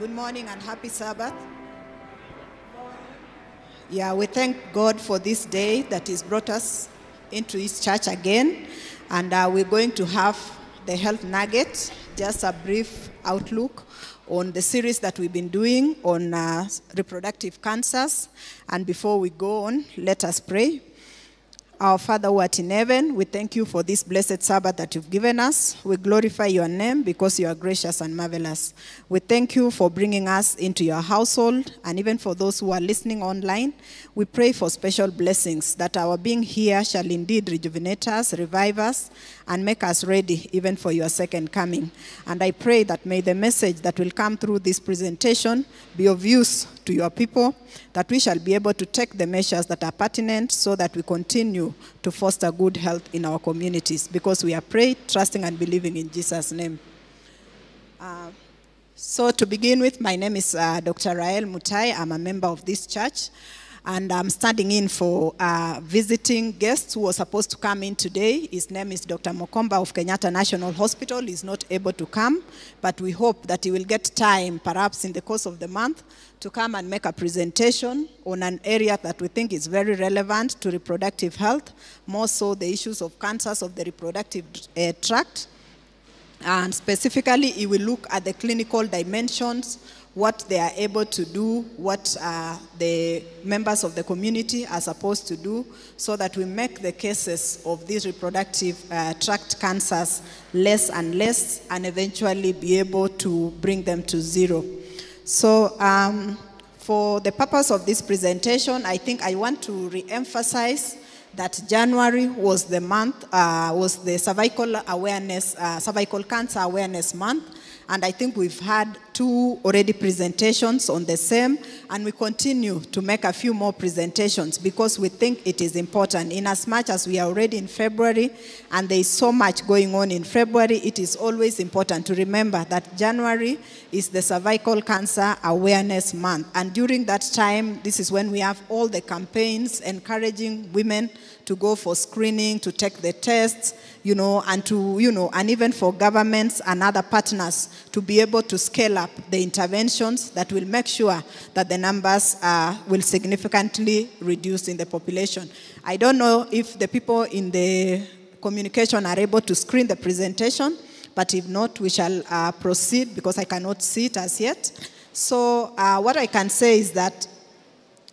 Good morning and happy Sabbath. Yeah, we thank God for this day that He's brought us into His church again. And we're going to have the Health Nugget, just a brief outlook on the series that we've been doing on reproductive cancers. And before we go on, let us pray. Our Father who art in heaven, we thank you for this blessed Sabbath that you've given us. We glorify your name because you are gracious and marvelous. We thank you for bringing us into your household, and even for those who are listening online, we pray for special blessings that our being here shall indeed rejuvenate us, revive us, and make us ready even for your second coming. And I pray that may the message that will come through this presentation be of use to your people, that we shall be able to take the measures that are pertinent so that we continue to foster good health in our communities, because we are praying, trusting, and believing in Jesus' name. So to begin with, my name is Dr. Rael Mutai. I'm a member of this church, and I'm standing in for visiting guests who were supposed to come in today. His name is Dr. Mokomba of Kenyatta National Hospital. He's not able to come, but we hope that he will get time, perhaps in the course of the month, to come and make a presentation on an area that we think is very relevant to reproductive health, more so the issues of cancers of the reproductive tract. And specifically, he will look at the clinical dimensions, what they are able to do, what the members of the community are supposed to do, so that we make the cases of these reproductive tract cancers less and less, and eventually be able to bring them to zero. So for the purpose of this presentation, I think I want to re-emphasize that January was the month, was the cervical cancer awareness month. And I think we've had two already presentations on the same, and we continue to make a few more presentations because we think it is important. In as much as we are already in February, and there is so much going on in February, it is always important to remember that January is the cervical cancer awareness month. And during that time, this is when we have all the campaigns encouraging women to go for screening, to take the tests, you know, and to, you know, and even for governments and other partners to be able to scale up the interventions that will make sure that the numbers will significantly reduce in the population. I don't know if the people in the communication are able to screen the presentation, but if not, we shall proceed because I cannot see it as yet. So what I can say is that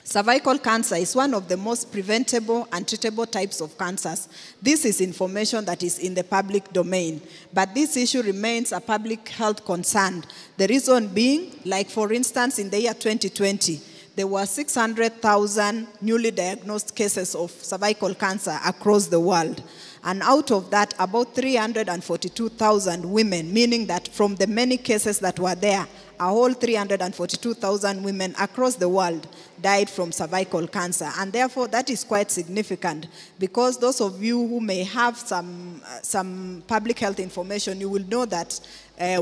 cervical cancer is one of the most preventable and treatable types of cancers. This is information that is in the public domain, but this issue remains a public health concern. The reason being, like for instance, in the year 2020, there were 600,000 newly diagnosed cases of cervical cancer across the world. And out of that, about 342,000 women, meaning that from the many cases that were there, a whole 342,000 women across the world died from cervical cancer. And therefore, that is quite significant, because those of you who may have some public health information, you will know that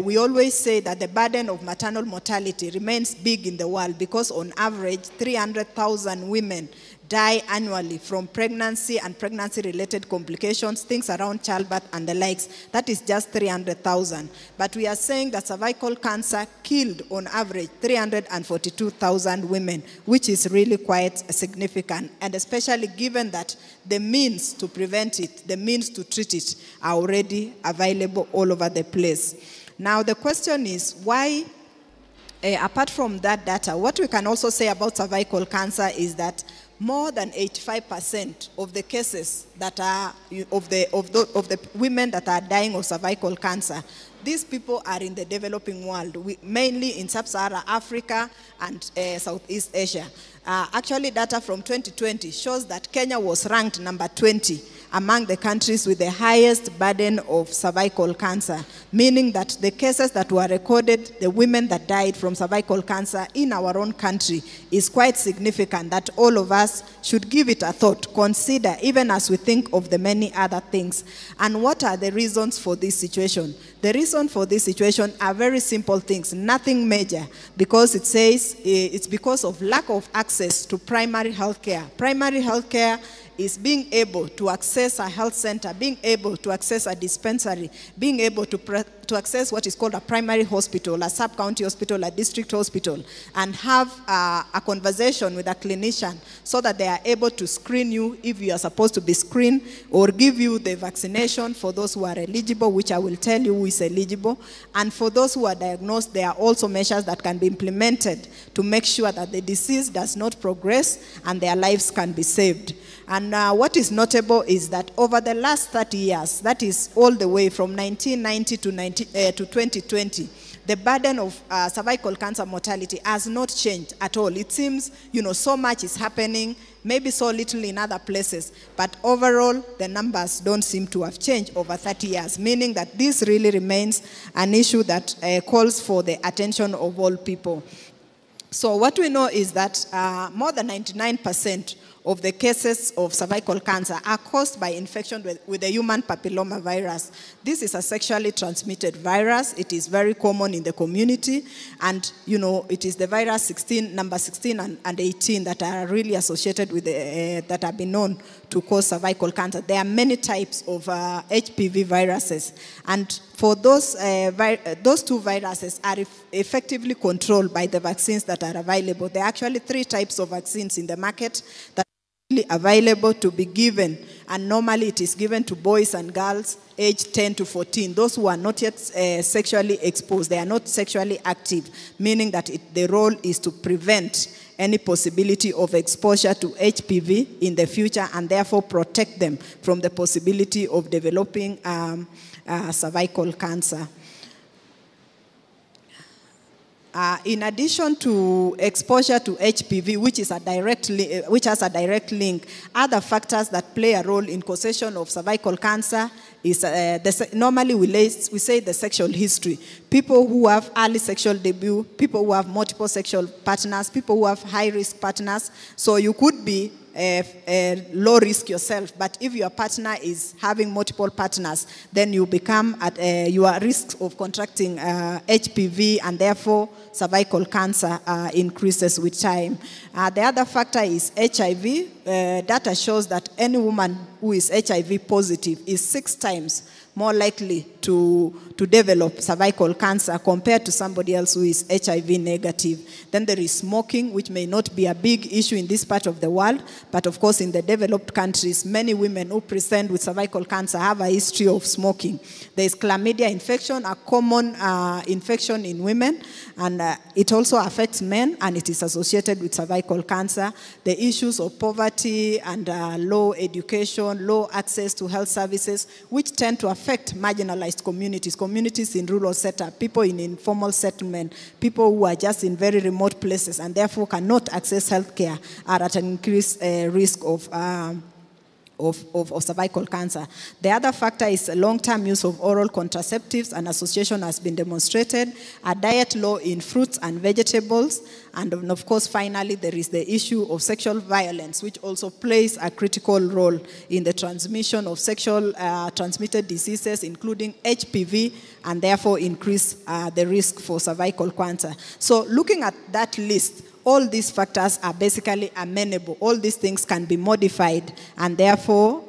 we always say that the burden of maternal mortality remains big in the world, because on average, 300,000 women die annually from pregnancy and pregnancy-related complications, things around childbirth and the likes. That is just 300,000. But we are saying that cervical cancer killed on average 342,000 women, which is really quite significant, and especially given that the means to prevent it, the means to treat it, are already available all over the place. Now, the question is, why? Apart from that data, what we can also say about cervical cancer is that more than 85% of the cases that are of the women that are dying of cervical cancer, these people are in the developing world, mainly in Sub-Saharan Africa and Southeast Asia. Actually, data from 2020 shows that Kenya was ranked number 20 among the countries with the highest burden of cervical cancer, meaning that the cases that were recorded, the women that died from cervical cancer in our own country, is quite significant, that all of us should give it a thought, consider, even as we think of the many other things. And what are the reasons for this situation? The reason for this situation are very simple things, nothing major, because it says it's because of lack of access to primary health care. Primary health care is being able to access a health center, being able to access a dispensary, being able to to access what is called a primary hospital, a sub-county hospital, a district hospital, and have a conversation with a clinician so that they are able to screen you if you are supposed to be screened, or give you the vaccination for those who are eligible, which I will tell you who is eligible. And for those who are diagnosed, there are also measures that can be implemented to make sure that the disease does not progress and their lives can be saved. And what is notable is that over the last 30 years, that is all the way from 1990 to 2020, the burden of cervical cancer mortality has not changed at all. It seems, you know, so much is happening, maybe so little in other places, but overall, the numbers don't seem to have changed over 30 years, meaning that this really remains an issue that calls for the attention of all people. So what we know is that more than 99% of the cases of cervical cancer are caused by infection with the human papilloma virus. This is a sexually transmitted virus. It is very common in the community. And, you know, it is the virus number 16 and 18 that are really associated with, that have been known to cause cervical cancer. There are many types of HPV viruses. And for those two viruses are effectively controlled by the vaccines that are available. There are actually 3 types of vaccines in the market that available to be given, and normally it is given to boys and girls aged 10 to 14, those who are not yet sexually exposed. They are not sexually active, meaning that the role is to prevent any possibility of exposure to HPV in the future and therefore protect them from the possibility of developing cervical cancer. In addition to exposure to HPV, which has a direct link, other factors that play a role in causation of cervical cancer is normally we say the sexual history. People who have early sexual debut, people who have multiple sexual partners, people who have high-risk partners. So you could be low risk yourself, but if your partner is having multiple partners, then you become at your risk of contracting HPV, and therefore cervical cancer increases with time. The other factor is HIV. Data shows that any woman who is HIV positive is 6 times more likely to develop cervical cancer compared to somebody else who is HIV negative. Then there is smoking, which may not be a big issue in this part of the world, but of course in the developed countries, many women who present with cervical cancer have a history of smoking. There is chlamydia infection, a common infection in women, and it also affects men, and it is associated with cervical cancer. The issues of poverty and low education, low access to health services, which tend to affect marginalized communities, communities in rural setup, people in informal settlement, people who are just in very remote places and therefore cannot access healthcare, are at an increased risk of cervical cancer. The other factor is long-term use of oral contraceptives. An association has been demonstrated. A diet low in fruits and vegetables. And of course, finally, there is the issue of sexual violence, which also plays a critical role in the transmission of sexual transmitted diseases, including HPV, and therefore increase the risk for cervical cancer. So looking at that list, all these factors are basically amenable. All these things can be modified and therefore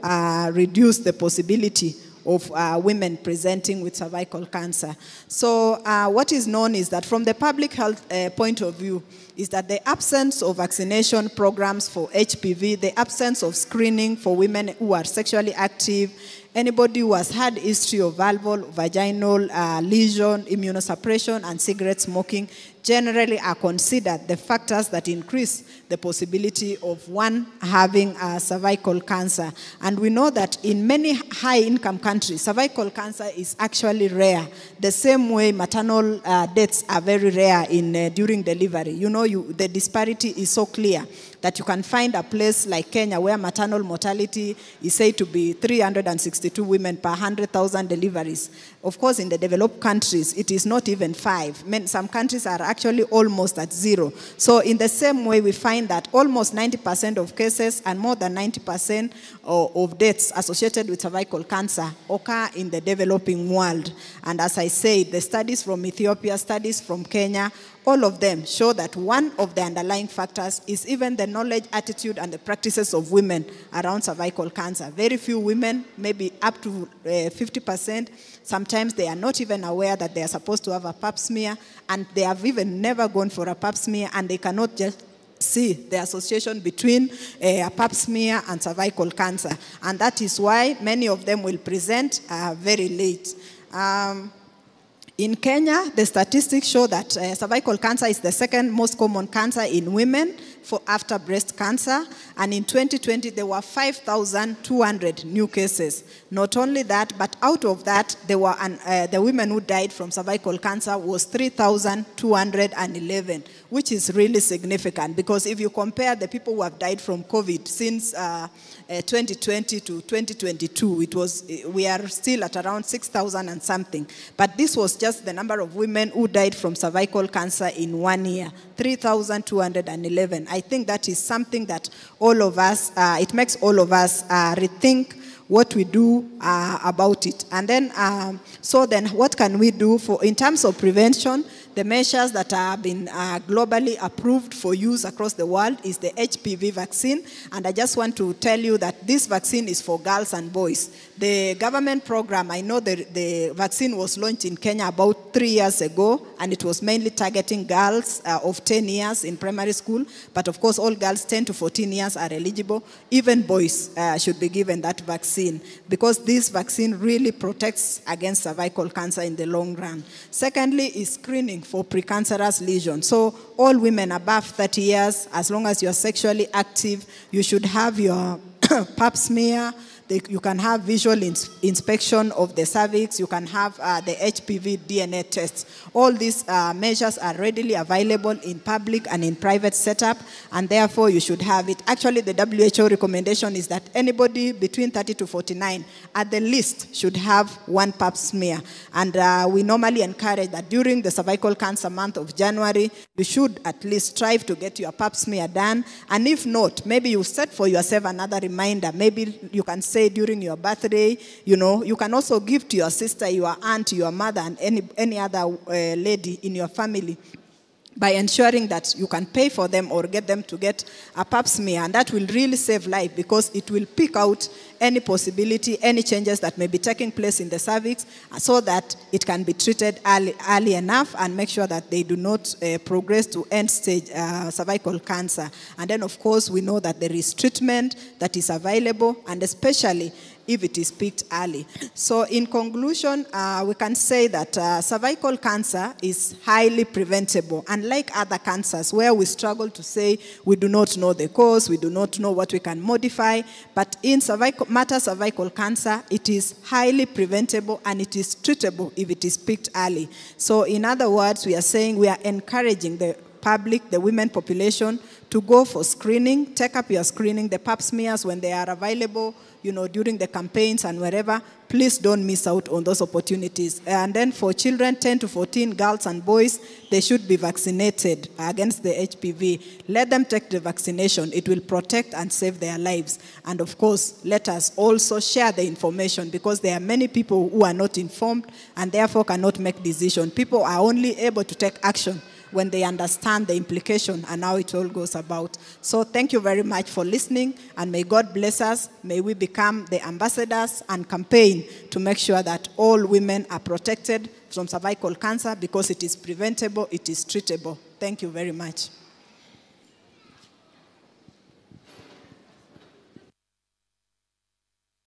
reduce the possibility of women presenting with cervical cancer. So what is known is that from the public health point of view, is that the absence of vaccination programs for HPV, the absence of screening for women who are sexually active, anybody who has had history of vulval, vaginal lesion, immunosuppression, and cigarette smoking generally are considered the factors that increase the possibility of one having cervical cancer. And we know that in many high-income countries, cervical cancer is actually rare. The same way maternal deaths are very rare during delivery. You know, the disparity is so clear that you can find a place like Kenya where maternal mortality is said to be 362 women per 100,000 deliveries. Of course, in the developed countries, it is not even 5. Some countries are actually almost at 0. So in the same way, we find that almost 90% of cases and more than 90% of deaths associated with cervical cancer occur in the developing world. And as I say, the studies from Ethiopia, studies from Kenya, all of them show that one of the underlying factors is even the knowledge, attitude, and the practices of women around cervical cancer. Very few women, maybe up to 50%, sometimes they are not even aware that they are supposed to have a pap smear, and they have even never gone for a pap smear, and they cannot just see the association between a pap smear and cervical cancer. And that is why many of them will present very late. In Kenya, the statistics show that cervical cancer is the second most common cancer in women after breast cancer. And in 2020, there were 5,200 new cases. Not only that, but out of that, there were the women who died from cervical cancer was 3,211, which is really significant. Because if you compare the people who have died from COVID since 2020 to 2022, we are still at around 6,000 and something. But this was just the number of women who died from cervical cancer in 1 year, 3,211. I think that is something that all of us, it makes all of us rethink what we do about it. And then, so then what can we do in terms of prevention? The measures that have been globally approved for use across the world is the HPV vaccine. And I just want to tell you that this vaccine is for girls and boys. The government program, I know the vaccine was launched in Kenya about 3 years ago, and it was mainly targeting girls of 10 years in primary school. But of course, all girls 10 to 14 years are eligible. Even boys should be given that vaccine, because this vaccine really protects against cervical cancer in the long run. Secondly is screening for precancerous lesions. So all women above 30 years, as long as you're sexually active, you should have your pap smear. You can have visual inspection of the cervix. You can have the HPV DNA test. All these measures are readily available in public and in private setup, and therefore you should have it. Actually, the WHO recommendation is that anybody between 30 to 49 at the least should have one pap smear. And we normally encourage that during the cervical cancer month of January, you should at least strive to get your pap smear done. And if not, maybe you set for yourself another reminder. Maybe you can say during your birthday, you know, you can also give to your sister, your aunt, your mother, and any other lady in your family, by ensuring that you can pay for them or get them to get a pap smear. And that will really save life, because it will pick out any possibility, any changes that may be taking place in the cervix, so that it can be treated early enough and make sure that they do not progress to end-stage cervical cancer. And then, of course, we know that there is treatment that is available, and especially if it is picked early. So in conclusion, we can say that cervical cancer is highly preventable. Unlike other cancers where we struggle to say we do not know the cause, we do not know what we can modify, but in cervical cancer, it is highly preventable and it is treatable if it is picked early. So in other words, we are saying we are encouraging the public, the women population, to go for screening, take up your screening, the pap smears when they are available, you know, during the campaigns and wherever. Please don't miss out on those opportunities. And then for children 10 to 14, girls and boys, they should be vaccinated against the HPV. Let them take the vaccination. It will protect and save their lives. And of course, let us also share the information, because there are many people who are not informed and therefore cannot make decisions. People are only able to take action when they understand the implication and how it all goes about. So thank you very much for listening, and may God bless us. May we become the ambassadors and campaign to make sure that all women are protected from cervical cancer, because it is preventable, it is treatable. Thank you very much.